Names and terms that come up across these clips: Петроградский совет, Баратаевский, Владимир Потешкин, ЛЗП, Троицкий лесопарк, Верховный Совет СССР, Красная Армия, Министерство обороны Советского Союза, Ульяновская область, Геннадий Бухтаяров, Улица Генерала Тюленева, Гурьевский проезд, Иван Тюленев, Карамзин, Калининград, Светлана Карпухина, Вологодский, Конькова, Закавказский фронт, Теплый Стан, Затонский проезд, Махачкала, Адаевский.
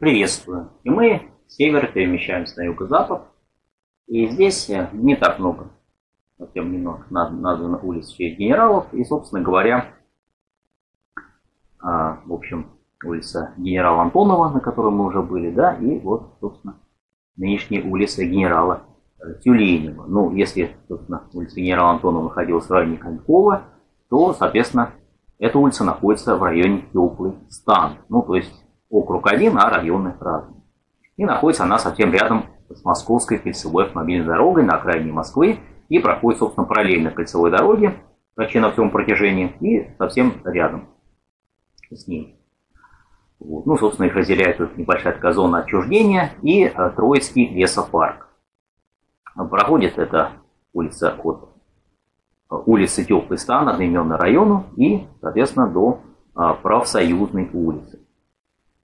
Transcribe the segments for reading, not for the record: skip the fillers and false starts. приветствую. И мы с севера перемещаемся на юго-запад. И здесь не так много, совсем немного названо улиц в честь генералов. И, собственно говоря, в общем, улица генерала Антонова, на которой мы уже были, да, и вот, собственно, нынешняя улица генерала Тюленева. Ну, если, собственно, улица генерала Антонова находилась в районе Конькова, то, соответственно, эта улица находится в районе Теплый Стан. Ну, то есть округ один, а районы разные. И находится она совсем рядом с Московской кольцевой автомобильной дорогой на окраине Москвы и проходит, собственно, параллельно кольцевой дороге почти на всем протяжении и совсем рядом с ней. Вот. Ну, собственно, их разделяет эта небольшая такая зона отчуждения и Троицкий лесопарк. Проходит эта улица от улицы Теплый Стан, одноименному району, и, соответственно, до Профсоюзной улицы.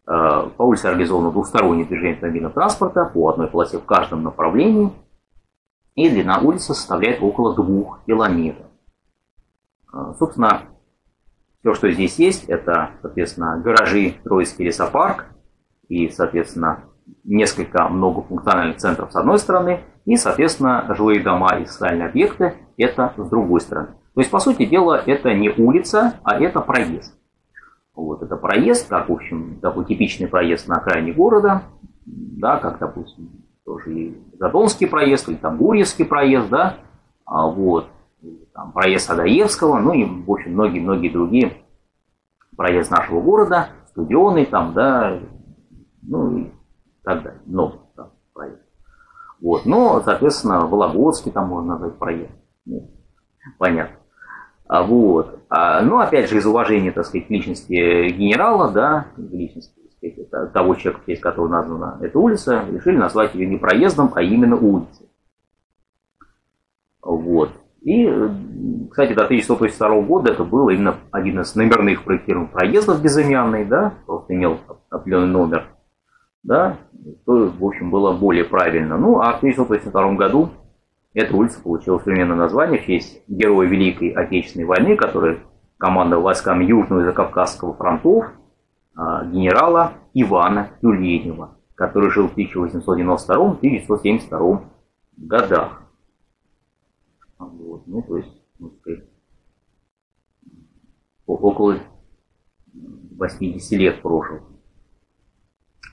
По улице организовано двустороннее движение автомобильного транспорта по одной полосе в каждом направлении, и длина улицы составляет около 2 километров. Собственно, все, что здесь есть, это, соответственно, гаражи Троицкий лесопарк и, соответственно, несколько многофункциональных центров с одной стороны и, соответственно, жилые дома и социальные объекты это с другой стороны. То есть, по сути дела, это не улица, а это проезд. Вот это проезд, как, в общем, такой типичный проезд на окраине города, да, как, допустим, тоже и Затонский проезд, или там Гурьевский проезд, да, вот, там, проезд Адаевского, ну и, в общем, многие-многие другие проезд нашего города, Студеный там, да, ну и так далее, много там проезд. Вот, но, соответственно, Вологодский там можно назвать проезд, ну, понятно. Вот. Но опять же из уважения, так сказать, к личности генерала, да, к личности, так сказать, того человека, в честь которого названа эта улица, решили назвать ее не проездом, а именно улицей. Вот. И, кстати, до 1182 года это был именно один из номерных проектированных проездов безымянный, да, просто имел определенный номер, да, то, в общем, было более правильно. Ну, а в 1182 году эта улица получила современное название в честь героя Великой Отечественной войны, который командовал войсками Южного и Закавказского фронтов, генерала Ивана Тюленева, который жил в 1892-1972 годах. Вот, ну, то есть, ну, около 80 лет прожил.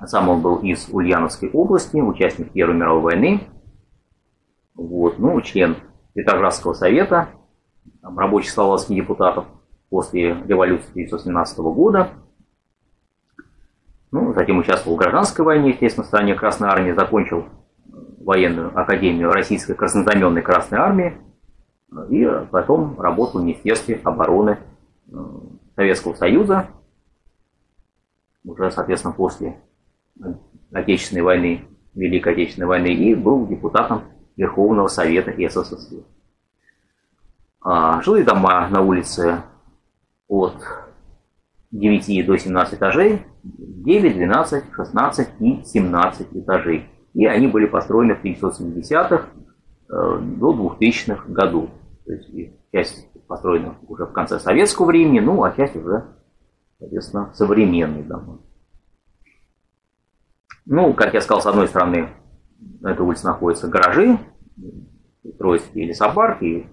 Сам он был из Ульяновской области, участник Первой мировой войны. Вот, ну, член Петроградского совета, там, рабочих солдатских депутатов после революции 1917 года. Ну, затем участвовал в гражданской войне, естественно, в стране Красной Армии, закончил военную академию Российской краснознаменной Красной Армии и потом работал в Министерстве обороны Советского Союза уже, соответственно, после Отечественной войны, Великой Отечественной войны, и был депутатом Верховного Совета СССР. Жилые дома на улице от 9 до 17 этажей, 9, 12, 16 и 17 этажей. И они были построены в 1970-х до 2000-х годов. То есть часть построена уже в конце советского времени, ну а часть уже, соответственно, современные дома. Ну, как я сказал, с одной стороны, на этой улице находятся гаражи, Троицкий лесопарк и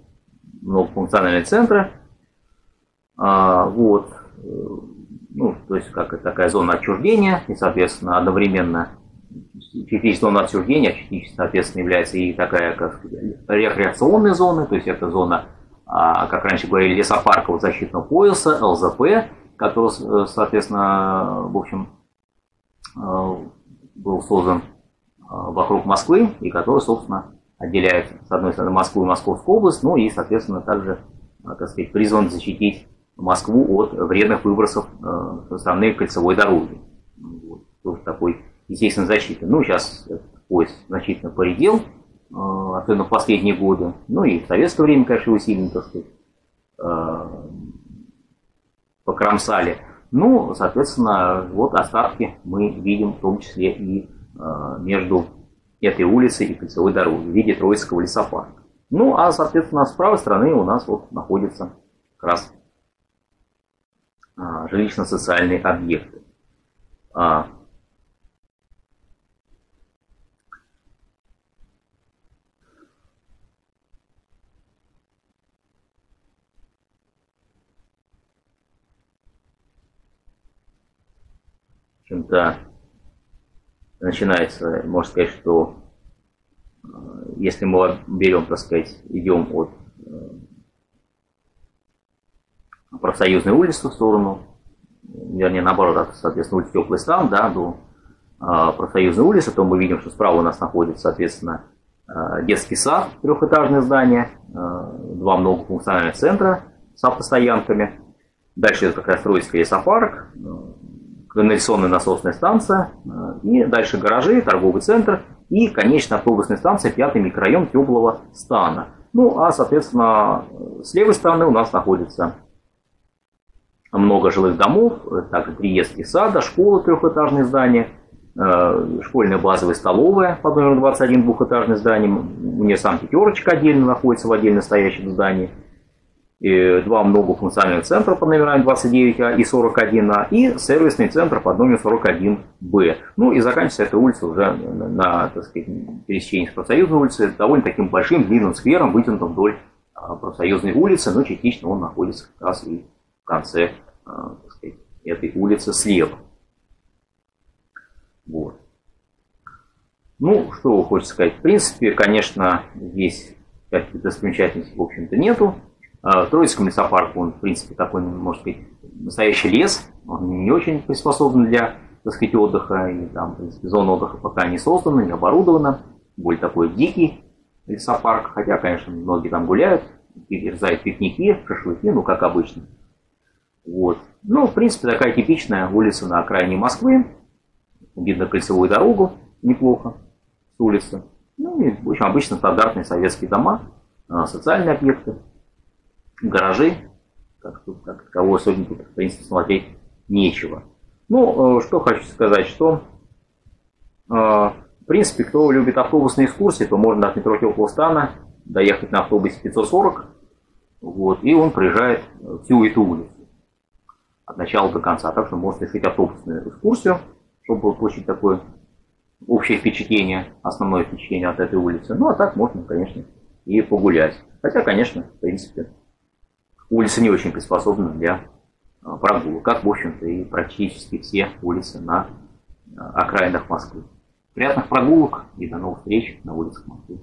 многофункциональные центры. Вот. Ну, то есть, как такая зона отчуждения, и, соответственно, одновременно частично зона отчуждения, частично, соответственно, является и такая, как рекреационная зона, то есть это зона, как раньше говорили, лесопаркового защитного пояса, ЛЗП, который, соответственно, в общем, был создан вокруг Москвы, и который, собственно, отделяет, с одной стороны, Москву и Московскую область, ну и, соответственно, также, так сказать, призван защитить Москву от вредных выбросов со стороны кольцевой дороги. Вот. Тоже такой, естественно, защиты. Ну, сейчас поезд значительно поредел, особенно в последние годы. Ну и в советское время, конечно, его сильно, так сказать, покромсали. Ну, соответственно, вот остатки мы видим в том числе и между этой улицей и кольцевой дорогой в виде Троицкого лесопарка. Ну, а, соответственно, с правой стороны у нас вот находятся как раз жилищно-социальные объекты. чем-то начинается, можно сказать, что если мы берем, так сказать, идем от профсоюзной улицы в сторону, вернее, наоборот, соответственно, улица Теплый Стан, да, до профсоюзной улицы, то мы видим, что справа у нас находится, соответственно, детский сад, трехэтажное здание, два многофункциональных центра с автостоянками. Дальше это как раз Троицкий лесопарк, канализационная насосная станция, и дальше гаражи, торговый центр и, конечно, автобусная станция, 5-й микрорайон Теплого Стана. Ну, а, соответственно, с левой стороны у нас находится много жилых домов, также три детских сада, школа, трехэтажные здания, школьная базовая столовая под номером 21, двухэтажное здание, у нее сам пятерочка отдельно находится в отдельно стоящем здании, и два многофункциональных центра под номерами 29А и 41А, и сервисный центр под номером 41Б. Ну и заканчивается эта улица уже на, так сказать, пересечении с профсоюзной улицы довольно таким большим длинным сквером, вытянутым вдоль профсоюзной улицы, но частично он находится как раз и в конце, так сказать, этой улицы слева. Вот. Ну, что хочется сказать. В принципе, конечно, здесь каких-то достопримечательностей, в общем-то, нету. Троицкий лесопарк, он, в принципе, такой, может быть, настоящий лес. Он не очень приспособлен для, так сказать, отдыха. И там, в принципе, зона отдыха пока не создана, не оборудована. Более такой дикий лесопарк. Хотя, конечно, многие там гуляют, перерезают пикники, шашлыки, ну, как обычно. Вот. Ну, в принципе, такая типичная улица на окраине Москвы. Видно кольцевую дорогу неплохо с улицы. Ну и, в общем, обычно стандартные советские дома, социальные объекты, гаражи. Как такового особенно тут, в принципе, смотреть нечего. Ну, что хочу сказать, что, в принципе, кто любит автобусные экскурсии, то можно от метро Теплого Стана доехать на автобусе 540. Вот, и он проезжает всю эту улицу от начала до конца. Так что можно решить автобусную экскурсию, чтобы получить такое общее впечатление, основное впечатление от этой улицы. Ну, а так можно, конечно, и погулять. Хотя, конечно, в принципе, улица не очень приспособлена для прогулок, как, в общем-то, и практически все улицы на окраинах Москвы. Приятных прогулок и до новых встреч на улицах Москвы.